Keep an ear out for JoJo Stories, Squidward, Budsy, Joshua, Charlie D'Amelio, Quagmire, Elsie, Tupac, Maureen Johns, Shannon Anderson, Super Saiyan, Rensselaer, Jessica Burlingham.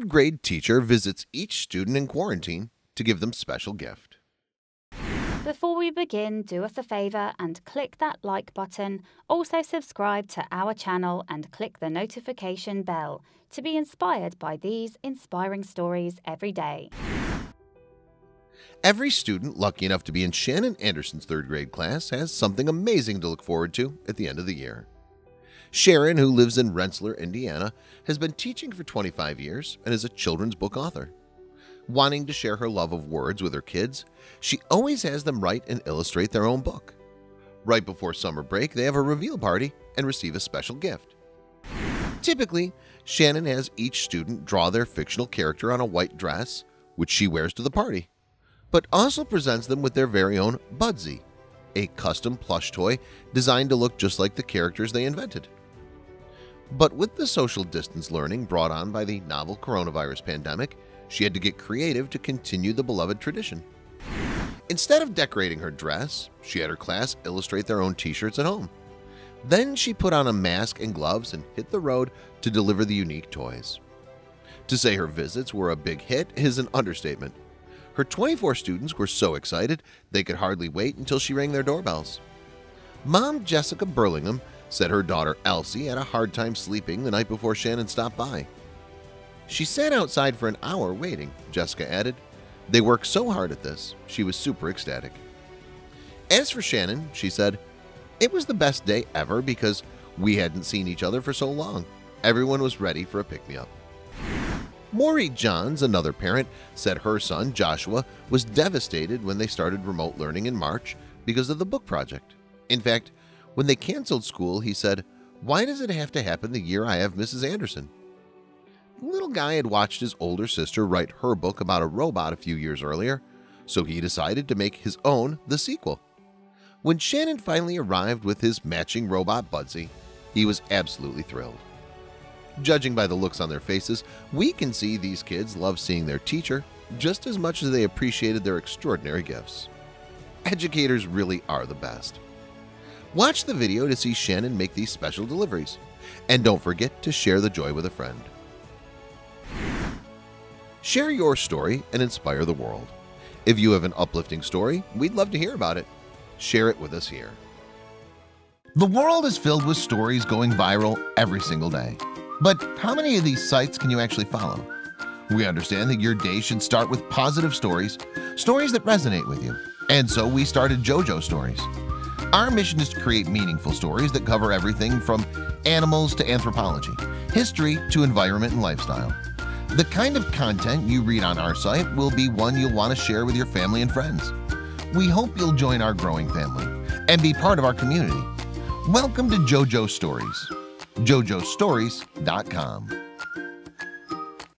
third-grade teacher visits each student in quarantine to give them special gift. Before we begin, do us a favour and click that like button. Also subscribe to our channel and click the notification bell to be inspired by these inspiring stories every day. Every student lucky enough to be in Shannon Anderson's third-grade class has something amazing to look forward to at the end of the year. Sharon, who lives in Rensselaer, Indiana, has been teaching for 25 years and is a children's book author. Wanting to share her love of words with her kids, she always has them write and illustrate their own book. Right before summer break, they have a reveal party and receive a special gift. Typically, Shannon has each student draw their fictional character on a white dress, which she wears to the party, but also presents them with their very own Budsy, a custom plush toy designed to look just like the characters they invented. But with the social distance learning brought on by the novel coronavirus pandemic, she had to get creative to continue the beloved tradition. Instead of decorating her dress, she had her class illustrate their own t-shirts at home. Then she put on a mask and gloves and hit the road to deliver the unique toys. To say her visits were a big hit is an understatement. Her 24 students were so excited they could hardly wait until she rang their doorbells. Mom Jessica Burlingham said her daughter Elsie had a hard time sleeping the night before Shannon stopped by. She sat outside for an hour waiting, Jessica added. They worked so hard at this. She was super ecstatic. As for Shannon, she said, it was the best day ever because we hadn't seen each other for so long. Everyone was ready for a pick-me-up. Maureen Johns, another parent, said her son, Joshua, was devastated when they started remote learning in March because of the book project. In fact, when they canceled school, he said, "Why does it have to happen the year I have Mrs. Anderson?" The little guy had watched his older sister write her book about a robot a few years earlier, so he decided to make his own the sequel. When Shannon finally arrived with his matching robot Budsy, he was absolutely thrilled. Judging by the looks on their faces, we can see these kids love seeing their teacher just as much as they appreciated their extraordinary gifts. Educators really are the best. Watch the video to see Shannon make these special deliveries, and don't forget to share the joy with a friend. Share your story and inspire the world. If you have an uplifting story, we'd love to hear about it. Share it with us here. The world is filled with stories going viral every single day. But how many of these sites can you actually follow? We understand that your day should start with positive stories, stories that resonate with you. And so we started JoJo Stories. Our mission is to create meaningful stories that cover everything from animals to anthropology, history to environment and lifestyle. The kind of content you read on our site will be one you'll want to share with your family and friends. We hope you'll join our growing family and be part of our community. Welcome to JoJo Stories. JoJoStories.com